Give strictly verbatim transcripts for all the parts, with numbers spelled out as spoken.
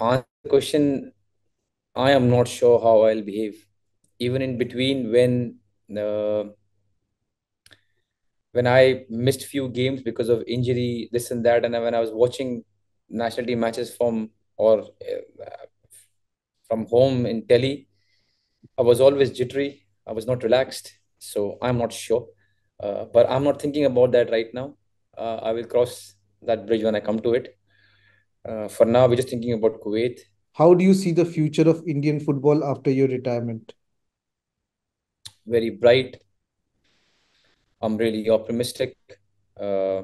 answer the question, I am not sure how I'll behave. Even in between, when uh, when I missed few games because of injury, this and that, and when I was watching national team matches from or uh, from home in telly, I was always jittery. I was not relaxed, so I'm not sure. Uh, but I'm not thinking about that right now. Uh, I will cross that bridge when I come to it. Uh, for now, we're just thinking about Kuwait. How do you see the future of Indian football after your retirement? Very bright. I'm really optimistic. Uh,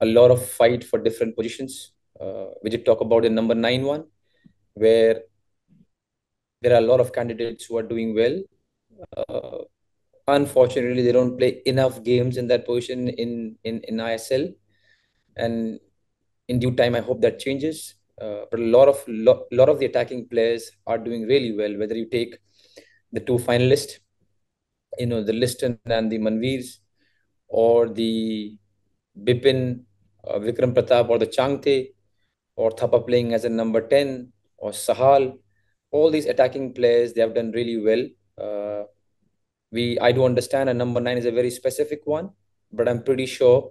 a lot of fight for different positions. Uh, we did talk about the number nine one, where there are a lot of candidates who are doing well. Uh, unfortunately, they don't play enough games in that position in, in, in I S L. And in due time, I hope that changes. Uh, but a lot of lo lot of the attacking players are doing really well. Whether you take the two finalists, you know, the Liston and the Manvirs, or the Bipin, uh, Vikram Pratap, or the Changte, or Thapa playing as a number ten, or Sahal, all these attacking players, they have done really well. Uh, we I do understand a number nine is a very specific one, but I'm pretty sure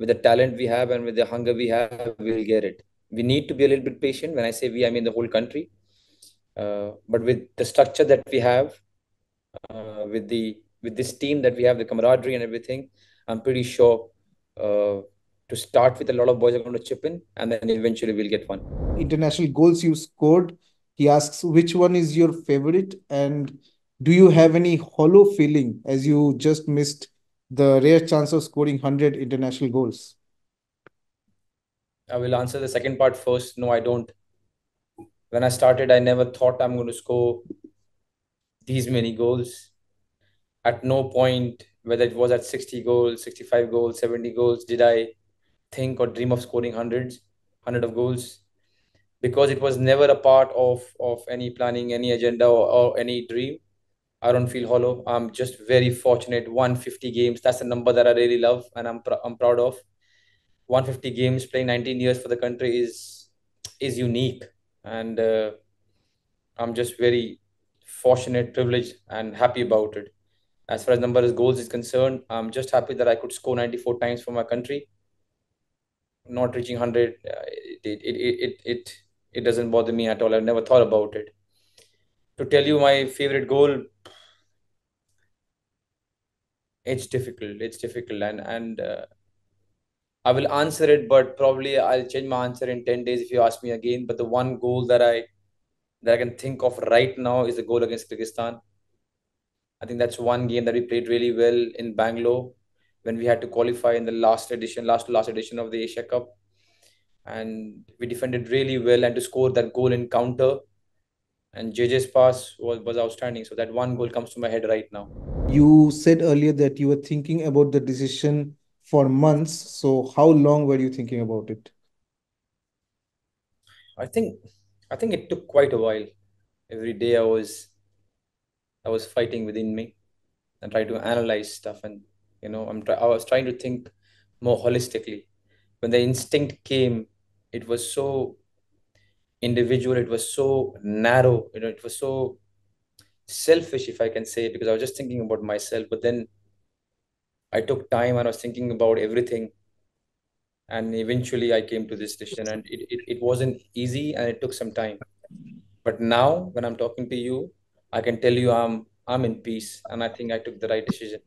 with the talent we have and with the hunger we have, we'll get it. We need to be a little bit patient. When I say we, I mean the whole country. Uh, but with the structure that we have, uh, with the with this team that we have, the camaraderie and everything, I'm pretty sure uh, to start with, a lot of boys are going to chip in, and then eventually we'll get one. International goals you've scored. He asks, which one is your favorite, and do you have any hollow feeling as you just missed the rare chance of scoring one hundred international goals? I will answer the second part first. No, I don't. When I started, I never thought I'm going to score these many goals. At no point, whether it was at sixty goals, sixty-five goals, seventy goals, did I think or dream of scoring hundreds, hundred of goals, because it was never a part of, of any planning, any agenda, or, or any dream. I don't feel hollow. I'm just very fortunate. one hundred fifty games. That's a number that I really love and I'm, pr I'm proud of. one hundred fifty games, playing nineteen years for the country is is unique, and uh, I'm just very fortunate, privileged, and happy about it. As far as number of goals is concerned, I'm just happy that I could score ninety-four times for my country. Not reaching one hundred, uh, it, it, it, it, it, it doesn't bother me at all. I've never thought about it. To tell you my favorite goal, it's difficult. It's difficult, and and. Uh, I will answer it, but probably I'll change my answer in ten days if you ask me again. But the one goal that I that I can think of right now is the goal against Kyrgyzstan. I think that's one game that we played really well in Bangalore when we had to qualify in the last edition, last last edition of the Asia Cup. And we defended really well, and to score that goal in counter and J J's pass was, was outstanding. So that one goal comes to my head right now. You said earlier that you were thinking about the decision for months. So how long were you thinking about it? I think I think it took quite a while. Every day I was I was fighting within me and trying to analyze stuff, and you know, I'm I was trying to think more holistically. When the instinct came, it was so individual, it was so narrow, you know, it was so selfish, if I can say, because I was just thinking about myself. But then I took time and I was thinking about everything, and eventually I came to this decision, and it, it, it wasn't easy and it took some time. But now when I'm talking to you, I can tell you I'm I'm in peace, and I think I took the right decision.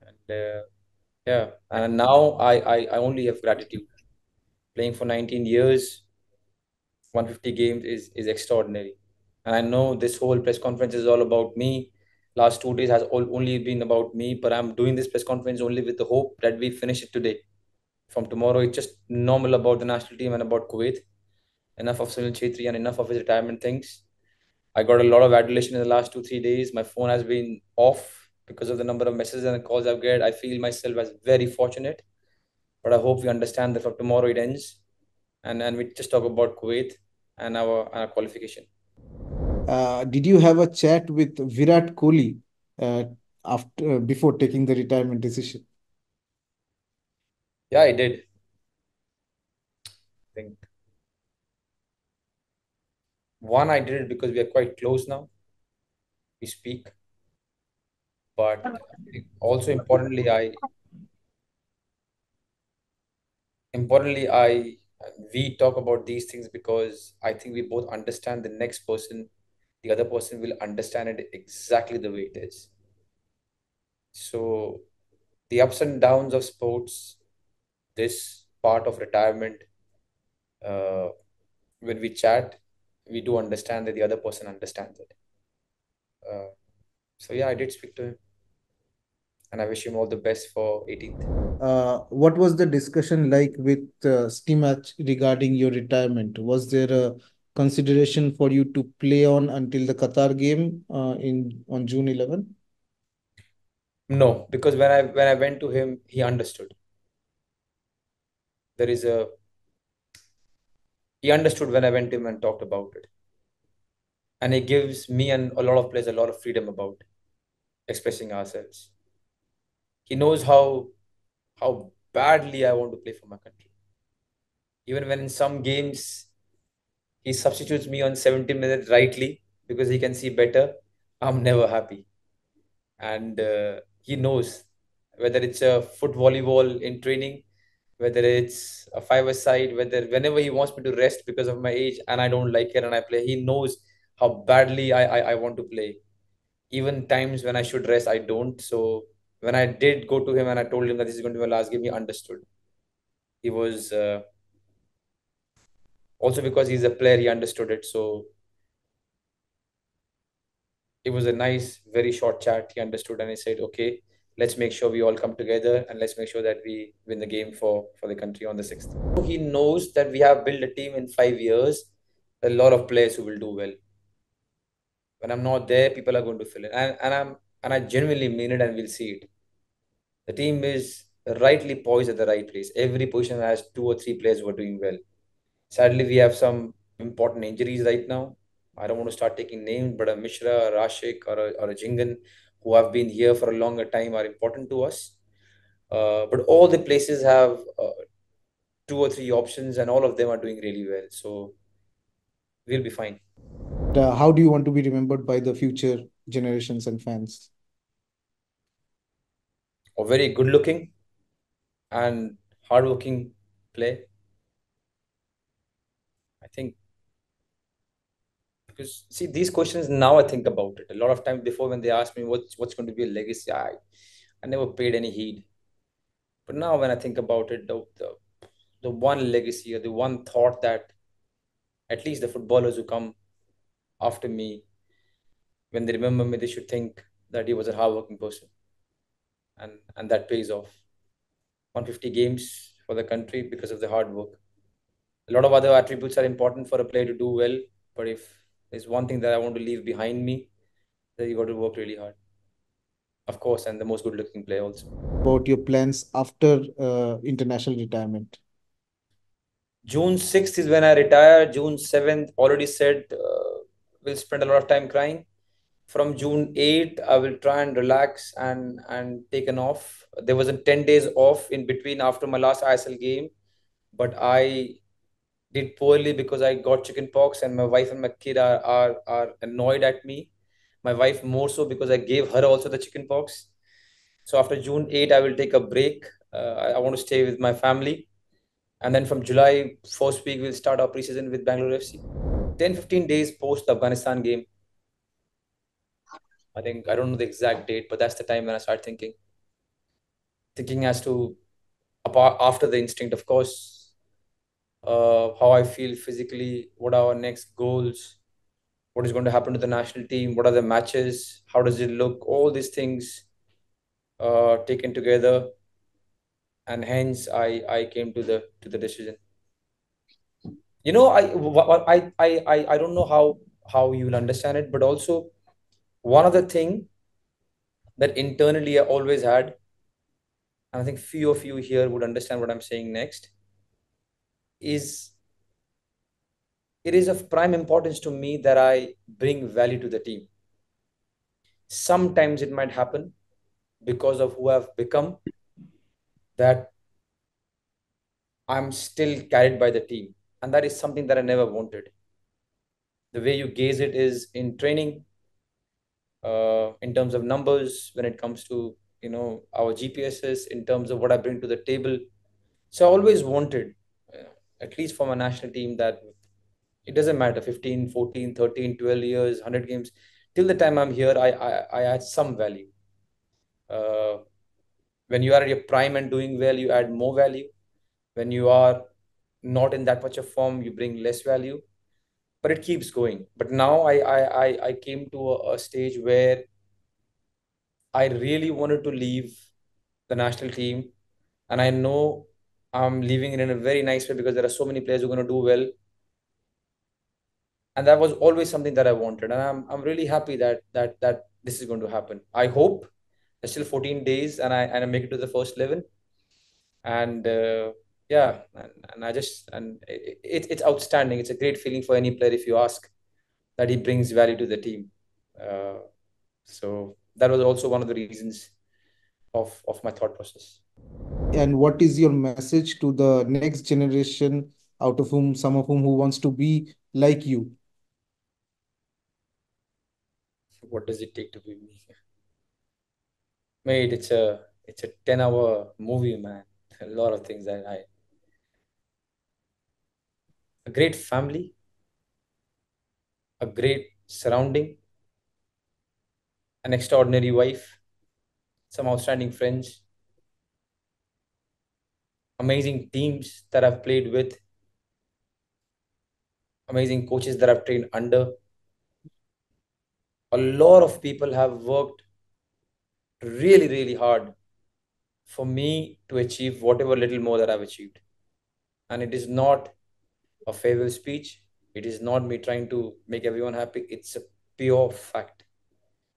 And uh, yeah, and now I, I, I only have gratitude. Playing for nineteen years, one hundred fifty games is, is extraordinary. And I know this whole press conference is all about me. Last two days has all, only been about me, but I'm doing this press conference only with the hope that we finish it today. From tomorrow, it's just normal about the national team and about Kuwait. Enough of Sunil Chhetri and enough of his retirement things. I got a lot of adulation in the last two, three days. My phone has been off because of the number of messages and calls I've got. I feel myself as very fortunate, but I hope we understand that from tomorrow it ends. And, and we just talk about Kuwait and our, our qualification. Uh, did you have a chat with Virat Kohli uh, after uh, before taking the retirement decision? Yeah, I did. I think One, I did it because we are quite close now. We speak. But also importantly, I importantly, I we talk about these things because I think we both understand the next person, the other person will understand it exactly the way it is. So the ups and downs of sports, this part of retirement, uh, when we chat, we do understand that the other person understands it. Uh, so yeah, I did speak to him. And I wish him all the best for eighteenth. Uh, what was the discussion like with uh, Stimach regarding your retirement? Was there a consideration for you to play on until the Qatar game uh, in on June eleventh? No, because when I when I went to him, he understood. There is a he understood when I went to him and talked about it, and he gives me and a lot of players a lot of freedom about expressing ourselves. He knows how how badly I want to play for my country. Even when in some games, he substitutes me on seventy minutes rightly because he can see better, I'm never happy. And uh, he knows whether it's a foot volleyball in training, whether it's a five-a-side, whether whenever he wants me to rest because of my age and I don't like it and I play, he knows how badly I, I, I want to play. Even times when I should rest, I don't. So when I did go to him and I told him that this is going to be my last game, he understood. He was, uh, also because he's a player, he understood it. So it was a nice, very short chat. He understood and he said, okay, let's make sure we all come together and let's make sure that we win the game for, for the country on the sixth. He knows that we have built a team in five years, a lot of players who will do well. When I'm not there, people are going to fill in. And, and, I'm, and I genuinely mean it, and we'll see it. The team is rightly poised at the right place. Every position has two or three players who are doing well. Sadly, we have some important injuries right now. I don't want to start taking names, but a Mishra, a Rashik, or a, or a Jingan, who have been here for a longer time, are important to us. Uh, but all the places have uh, two or three options, and all of them are doing really well. So we'll be fine. Uh, how do you want to be remembered by the future generations and fans? A very good-looking and hard-working player. I think, because see, these questions now I think about it. A lot of times before, when they asked me what's, what's going to be a legacy, I, I never paid any heed. But now when I think about it, the, the, the one legacy or the one thought that at least the footballers who come after me, when they remember me, they should think that he was a hardworking person. And, and that pays off. one hundred fifty games for the country because of the hard work. A lot of other attributes are important for a player to do well. But if there's one thing that I want to leave behind me, then you got to work really hard. Of course, and the most good-looking player also. About your plans after uh, international retirement? June sixth is when I retire. June seventh, already said, uh, we'll spend a lot of time crying. From June eighth, I will try and relax and, and take an off. There was a ten days off in between after my last I S L game. But I did poorly because I got chicken pox, and my wife and my kid are, are, are annoyed at me. My wife more so because I gave her also the chicken pox. So after June eighth, I will take a break. Uh, I, I want to stay with my family. And then from July, first week, we'll start our preseason with Bangalore F C. ten to fifteen days post the Afghanistan game. I think, I don't know the exact date, but that's the time when I start thinking. Thinking as to, apart after the instinct, of course, uh, how I feel physically, what are our next goals, what is going to happen to the national team, what are the matches, how does it look, all these things uh, taken together. And hence, I, I came to the to the decision. You know, I, I, I, I don't know how, how you'll understand it, but also, one other thing that internally I always had, and I think few of you here would understand what I'm saying next, is it is of prime importance to me that I bring value to the team. Sometimes it might happen because of who I've become that I'm still carried by the team. And that is something that I never wanted. The way you gaze it is in training, uh, in terms of numbers, when it comes to, you know, our G P Ss, in terms of what I bring to the table. So I always wanted, uh, at least for my national team, that it doesn't matter, fifteen, fourteen, thirteen, twelve years, one hundred games. Till the time I'm here, I, I, I add some value. Uh, when you are at your prime and doing well, you add more value. When you are not in that much of form, you bring less value. But it keeps going. But now I, I, I, I came to a, a stage where I really wanted to leave the national team. And I know I'm leaving it in a very nice way, because there are so many players who are going to do well. And that was always something that I wanted. And I'm, I'm really happy that, that, that this is going to happen. I hope there's still fourteen days and I, and I make it to the first eleven. And uh, yeah, and, and I just, and it, it's outstanding. It's a great feeling for any player, if you ask, that he brings value to the team. Uh, so that was also one of the reasons of, of my thought process. And what is your message to the next generation, out of whom, some of whom who wants to be like you? What does it take to be me? Mate, it's a it's a ten hour movie, man. A lot of things that I... A great family. A great surrounding. An extraordinary wife. Some outstanding friends. Amazing teams that I've played with. Amazing coaches that I've trained under. A lot of people have worked really, really hard for me to achieve whatever little more that I've achieved. And it is not a farewell speech. It is not me trying to make everyone happy. It's a pure fact.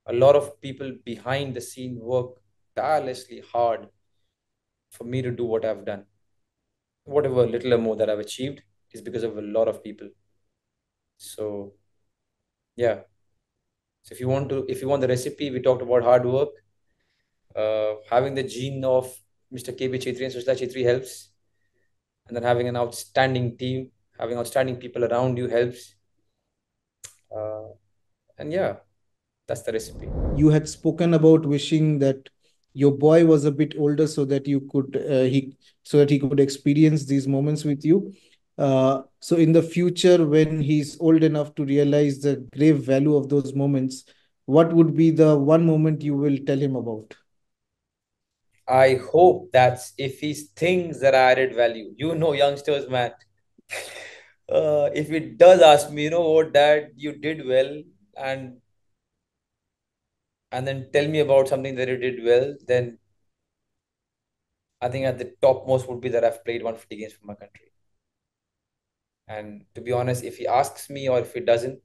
A lot of people behind the scene work tirelessly hard for me to do what I've done. Whatever little or more that I've achieved is because of a lot of people. So, yeah. So if you want to, if you want the recipe, we talked about hard work. Uh, having the gene of Mister K B Chitri and Sushila Chhetri helps. And then having an outstanding team, having outstanding people around you helps. Uh, and yeah, that's the recipe. You had spoken about wishing that your boy was a bit older, so that you could uh, he so that he could experience these moments with you. Uh, so in the future, when he's old enough to realize the grave value of those moments, what would be the one moment you will tell him about? I hope that's if he thinks that I added value. You know, youngsters, man. Uh, if he does ask me, you know what, Dad, you did well, and and then tell me about something that you did well, then I think at the topmost would be that I've played one hundred fifty games for my country. And to be honest, if he asks me or if he doesn't,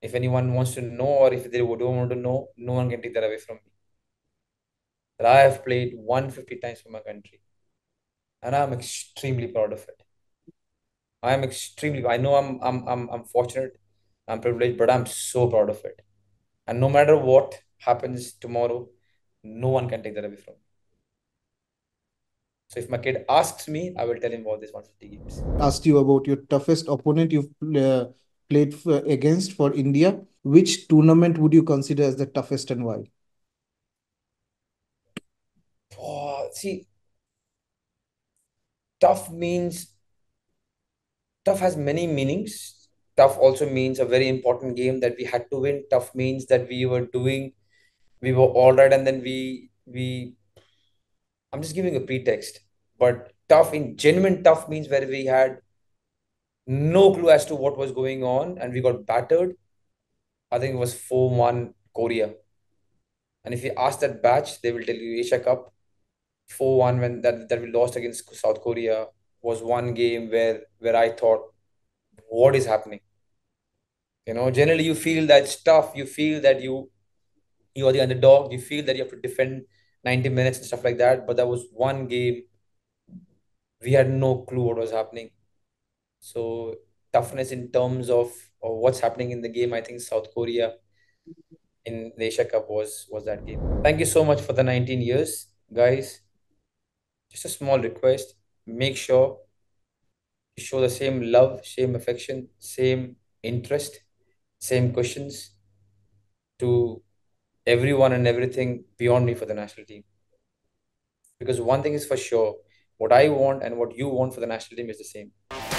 if anyone wants to know or if they don't want to know, no one can take that away from me. That I have played one hundred fifty times for my country. And I'm extremely proud of it. I am extremely, I know I'm, I'm, I'm, I'm fortunate, I'm privileged, but I'm so proud of it. And no matter what happens tomorrow, no one can take that away from me. So if my kid asks me, I will tell him about this one hundred fifty games. Asked you about your toughest opponent you've uh, played for, against for India. Which tournament would you consider as the toughest and why? Oh, see, tough means, tough has many meanings. Tough also means a very important game that we had to win. Tough means that we were doing, we were all right and then we, we, I'm just giving a pretext, but tough in genuine tough means where we had no clue as to what was going on and we got battered. I think it was four one Korea. And if you ask that batch, they will tell you Asia Cup four one when that, that we lost against South Korea was one game where, where I thought, what is happening? You know, generally you feel that it's tough. You feel that you, you are the underdog. You feel that you have to defend ninety minutes and stuff like that. But that was one game. We had no clue what was happening. So toughness in terms of, of what's happening in the game, I think South Korea in the Asia Cup was, was that game. Thank you so much for the nineteen years, guys. Just a small request. Make sure you show the same love, same affection, same interest same questions to everyone and everything beyond me for the national team. Because one thing is for sure, what I want and what you want for the national team is the same.